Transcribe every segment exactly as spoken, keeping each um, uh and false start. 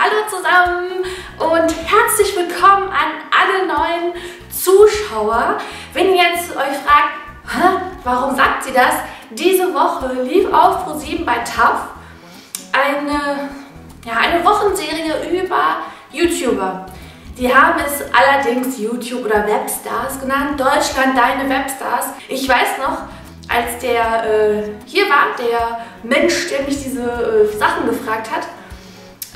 Hallo zusammen und herzlich willkommen an alle neuen Zuschauer. Wenn ihr jetzt euch fragt, hä, warum sagt sie das? Diese Woche lief auf Pro sieben bei TAFF eine, ja, eine Wochenserie über YouTuber. Die haben es allerdings YouTube oder Webstars genannt. Deutschland, deine Webstars. Ich weiß noch, als der äh, hier war, der Mensch, der mich diese äh, Sachen gefragt hat,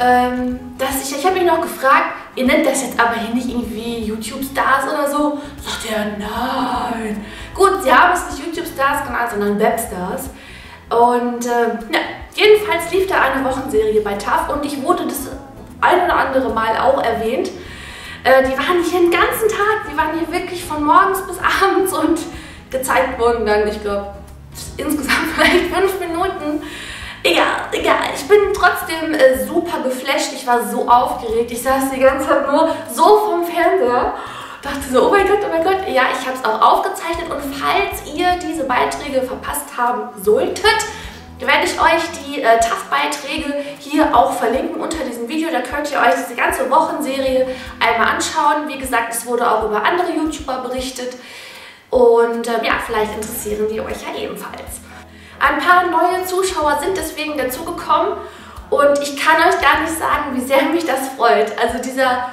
ähm, dass ich, ich habe mich noch gefragt, ihr nennt das jetzt aber hier nicht irgendwie YouTube-Stars oder so. Sagt er, nein. Gut, sie haben es nicht YouTube-Stars genannt, sondern Webstars. Und äh, ja, jedenfalls lief da eine Wochenserie bei TAFF und ich wurde das ein oder andere Mal auch erwähnt. Äh, die waren hier den ganzen Tag, die waren hier wirklich von morgens bis abends und gezeigt wurden dann, ich glaube, insgesamt vielleicht fünf Minuten. Egal, egal. Ich bin trotzdem äh, super geflasht. Ich war so aufgeregt. Ich saß die ganze Zeit nur so vom Fernseher. Dachte so, oh mein Gott, oh mein Gott. Ja, ich habe es auch aufgezeichnet. Und falls ihr diese Beiträge verpasst haben solltet, werde ich euch die äh, TAFF-Beiträge hier auch verlinken unter diesem Video. Da könnt ihr euch diese ganze Wochenserie einmal anschauen. Wie gesagt, es wurde auch über andere YouTuber berichtet. Und ähm, ja, vielleicht interessieren die euch ja ebenfalls. Ein paar neue Zuschauer sind deswegen dazugekommen und ich kann euch gar nicht sagen, wie sehr mich das freut. Also dieser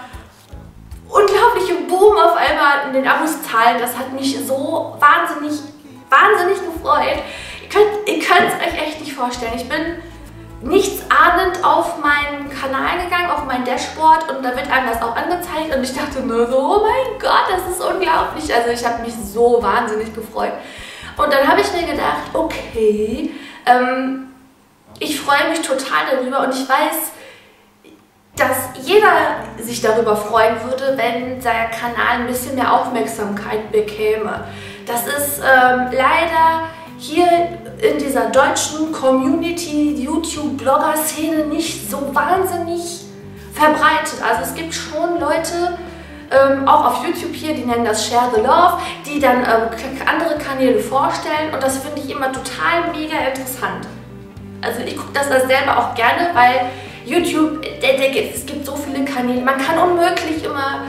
unglaubliche Boom auf einmal in den Abozahlen, das hat mich so wahnsinnig, wahnsinnig gefreut. Ihr könnt ihr könnt es euch echt nicht vorstellen. Ich bin nichtsahnend auf meinen Kanal gegangen, auf mein Dashboard, und da wird einem das auch angezeigt und ich dachte nur so, oh mein Gott, das ist unglaublich. Also ich habe mich so wahnsinnig gefreut. Und dann habe ich mir gedacht, okay, ähm, ich freue mich total darüber und ich weiß, dass jeder sich darüber freuen würde, wenn sein Kanal ein bisschen mehr Aufmerksamkeit bekäme. Das ist ähm, leider hier in dieser deutschen Community, YouTube-Blogger-Szene nicht so wahnsinnig verbreitet. Also es gibt schon Leute, ähm, auch auf YouTube hier, die nennen das Share the Love, die dann ähm, andere Kanäle vorstellen und das finde ich immer total mega interessant. Also ich gucke das, das selber auch gerne, weil YouTube, der, der, es gibt so viele Kanäle, man kann unmöglich immer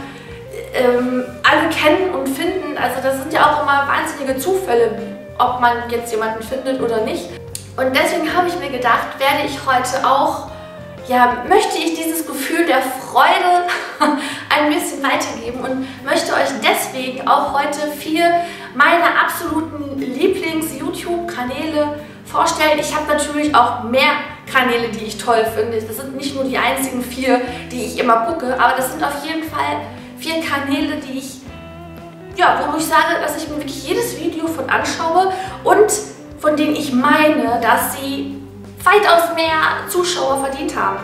ähm, alle kennen und finden. Also das sind ja auch immer wahnsinnige Zufälle, ob man jetzt jemanden findet oder nicht. Und deswegen habe ich mir gedacht, werde ich heute auch, ja, möchte ich dieses Gefühl der Freude ein bisschen weitergeben und möchte euch deswegen auch heute vier meiner absoluten Lieblings-YouTube-Kanäle vorstellen. Ich habe natürlich auch mehr Kanäle, die ich toll finde. Das sind nicht nur die einzigen vier, die ich immer gucke, aber das sind auf jeden Fall vier Kanäle, die ich Ja, wo ich sage, dass ich mir wirklich jedes Video von anschaue und von denen ich meine, dass sie weitaus mehr Zuschauer verdient haben.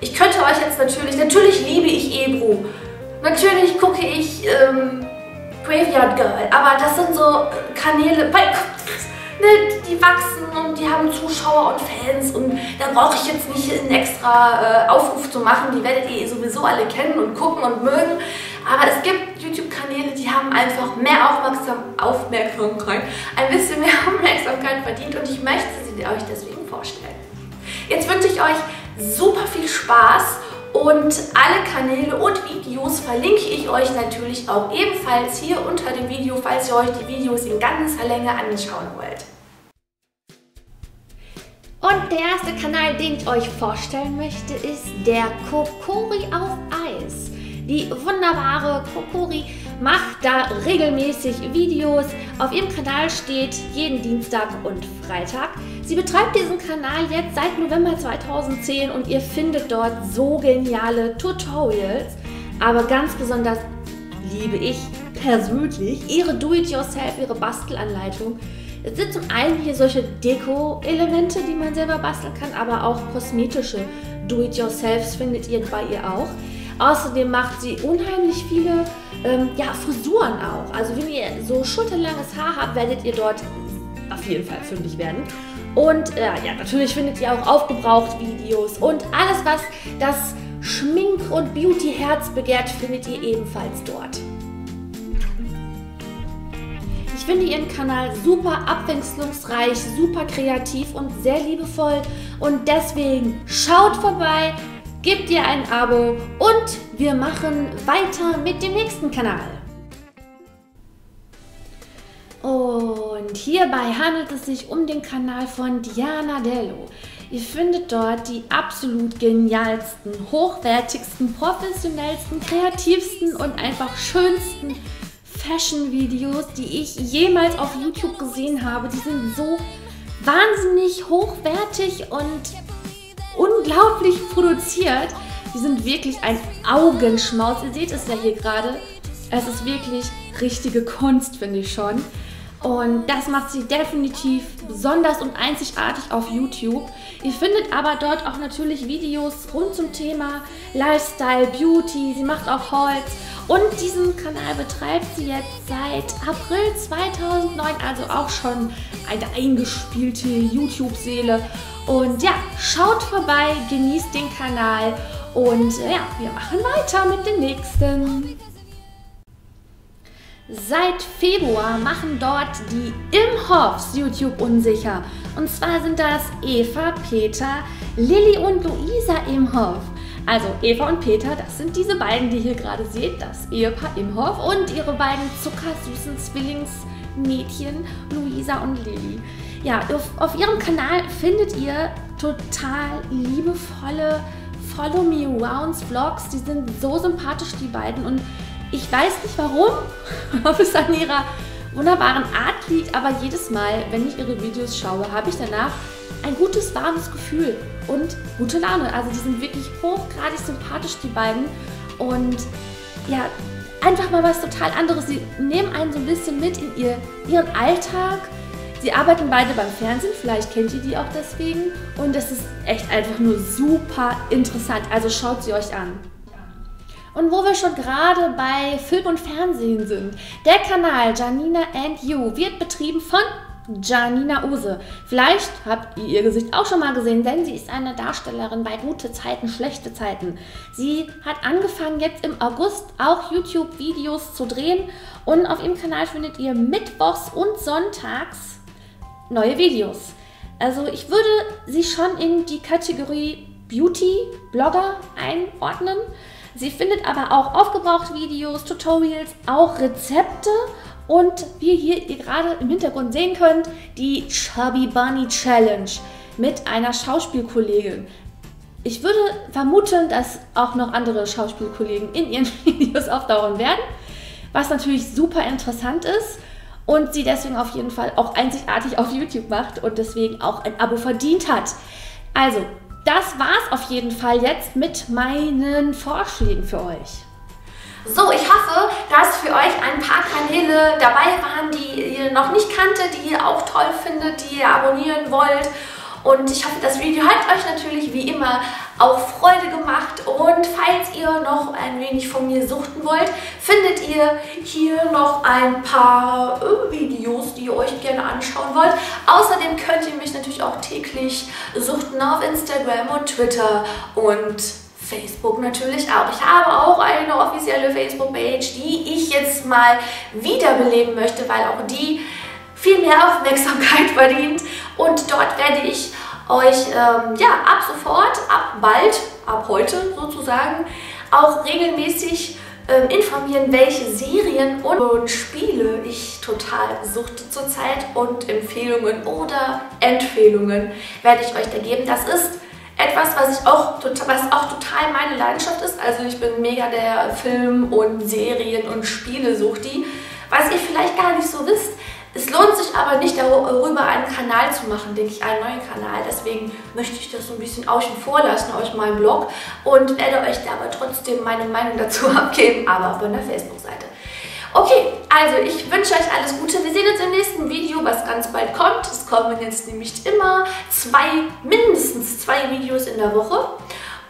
Ich könnte euch jetzt natürlich, natürlich liebe ich Ebro, natürlich gucke ich ähm, Graveyard Girl, aber das sind so Kanäle, weil, ne, die wachsen und die haben Zuschauer und Fans und da brauche ich jetzt nicht einen extra äh, Aufruf zu machen, die werdet ihr sowieso alle kennen und gucken und mögen. Aber es gibt YouTube-Kanäle, die haben einfach mehr Aufmerksam Aufmerksamkeit, ein bisschen mehr Aufmerksamkeit verdient und ich möchte sie euch deswegen vorstellen. Jetzt wünsche ich euch super viel Spaß und alle Kanäle und Videos verlinke ich euch natürlich auch ebenfalls hier unter dem Video, falls ihr euch die Videos in ganzer Länge anschauen wollt. Und der erste Kanal, den ich euch vorstellen möchte, ist der Kokori auf Eis. Die wunderbare Kokori macht da regelmäßig Videos. Auf ihrem Kanal steht jeden Dienstag und Freitag. Sie betreibt diesen Kanal jetzt seit November zweitausendzehn und ihr findet dort so geniale Tutorials. Aber ganz besonders liebe ich persönlich ihre Do-It-Yourself, ihre Bastelanleitung. Es sind zum einen hier solche Deko-Elemente, die man selber basteln kann, aber auch kosmetische Do-It-Yourselfs findet ihr bei ihr auch. Außerdem macht sie unheimlich viele ähm, ja, Frisuren auch. Also wenn ihr so schulterlanges Haar habt, werdet ihr dort auf jeden Fall fündig werden. Und äh, ja, natürlich findet ihr auch Aufgebraucht-Videos und alles, was das Schmink- und Beauty-Herz begehrt, findet ihr ebenfalls dort. Ich finde ihren Kanal super abwechslungsreich, super kreativ und sehr liebevoll. Und deswegen schaut vorbei. gebt ihr ein Abo und wir machen weiter mit dem nächsten Kanal. Und hierbei handelt es sich um den Kanal von Diana Délo. Ihr findet dort die absolut genialsten, hochwertigsten, professionellsten, kreativsten und einfach schönsten Fashion-Videos, die ich jemals auf YouTube gesehen habe. Die sind so wahnsinnig hochwertig und unglaublich produziert. Die sind wirklich ein Augenschmaus. Ihr seht es ja hier gerade. Es ist wirklich richtige Kunst, finde ich schon. Und das macht sie definitiv besonders und einzigartig auf YouTube. Ihr findet aber dort auch natürlich Videos rund zum Thema Lifestyle, Beauty, sie macht auch Hauls. Und diesen Kanal betreibt sie jetzt seit April zweitausendneun, also auch schon eine eingespielte YouTube-Seele. Und ja, schaut vorbei, genießt den Kanal und ja, wir machen weiter mit dem nächsten. Seit Februar machen dort die Imhofs YouTube unsicher. Und zwar sind das Eva, Peter, Lilly und Luisa Imhof. Also Eva und Peter, das sind diese beiden, die ihr gerade seht, das Ehepaar Imhof und ihre beiden zuckersüßen Zwillingsmädchen Luisa und Lilly. Ja, auf, auf ihrem Kanal findet ihr total liebevolle Follow-Me-Rounds-Vlogs. Die sind so sympathisch, die beiden, und ich weiß nicht warum, ob es an ihrer wunderbaren Art liegt, aber jedes Mal, wenn ich ihre Videos schaue, habe ich danach ein gutes, warmes Gefühl und gute Laune. Also die sind wirklich hochgradig sympathisch, die beiden. Und ja, einfach mal was total anderes. Sie nehmen einen so ein bisschen mit in ihr, ihren Alltag. Sie arbeiten beide beim Fernsehen, vielleicht kennt ihr die auch deswegen. Und es ist echt einfach nur super interessant. Also schaut sie euch an. Und wo wir schon gerade bei Film und Fernsehen sind, der Kanal Janina and You wird betrieben von Janina Uhse. Vielleicht habt ihr ihr Gesicht auch schon mal gesehen, denn sie ist eine Darstellerin bei Gute Zeiten, Schlechte Zeiten. Sie hat angefangen, jetzt im August auch YouTube-Videos zu drehen und auf ihrem Kanal findet ihr mittwochs und sonntags neue Videos. Also ich würde sie schon in die Kategorie Beauty-Blogger einordnen. Sie findet aber auch aufgebrauchte Videos, Tutorials, auch Rezepte und wie hier ihr gerade im Hintergrund sehen könnt, die Chubby Bunny Challenge mit einer Schauspielkollegin. Ich würde vermuten, dass auch noch andere Schauspielkollegen in ihren Videos auftauchen werden, was natürlich super interessant ist und sie deswegen auf jeden Fall auch einzigartig auf YouTube macht und deswegen auch ein Abo verdient hat. Also, das war's auf jeden Fall jetzt mit meinen Vorschlägen für euch. So, ich hoffe, dass für euch ein paar Kanäle dabei waren, die ihr noch nicht kanntet, die ihr auch toll findet, die ihr abonnieren wollt. Und ich hoffe, das Video hat euch natürlich wie immer auch Freude gemacht. Und falls ihr noch ein wenig von mir suchten wollt, findet ihr hier noch ein paar Videos, die ihr euch gerne anschauen wollt. Außerdem könnt ihr mich natürlich auch täglich suchten auf Instagram und Twitter und Facebook natürlich auch. Ich habe auch eine offizielle Facebook-Page, die ich jetzt mal wiederbeleben möchte, weil auch die viel mehr Aufmerksamkeit verdient und dort werde ich euch ähm, ja, ab sofort, ab bald, ab heute sozusagen auch regelmäßig ähm, informieren, welche Serien und, und Spiele ich total suchte zurzeit und Empfehlungen oder Empfehlungen werde ich euch da geben. Das ist etwas, was, ich auch, was auch total meine Leidenschaft ist. Also ich bin mega der Film- und Serien- und Spiele-Suchti, was ihr vielleicht gar nicht so wisst. Es lohnt sich aber nicht, darüber einen Kanal zu machen, denke ich, einen neuen Kanal. Deswegen möchte ich das so ein bisschen außen vor lassen, euch meinen Blog. Und werde euch da aber trotzdem meine Meinung dazu abgeben, aber von der Facebook-Seite. Okay, also ich wünsche euch alles Gute. Wir sehen uns im nächsten Video, was ganz bald kommt. Es kommen jetzt nämlich immer zwei, mindestens zwei Videos in der Woche.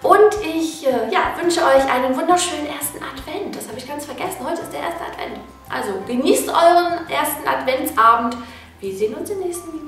Und ich äh, ja, wünsche euch einen wunderschönen ersten Advent. Das habe ich ganz vergessen. Heute ist der erste Advent. Also genießt euren ersten Adventsabend. Wir sehen uns im nächsten Video.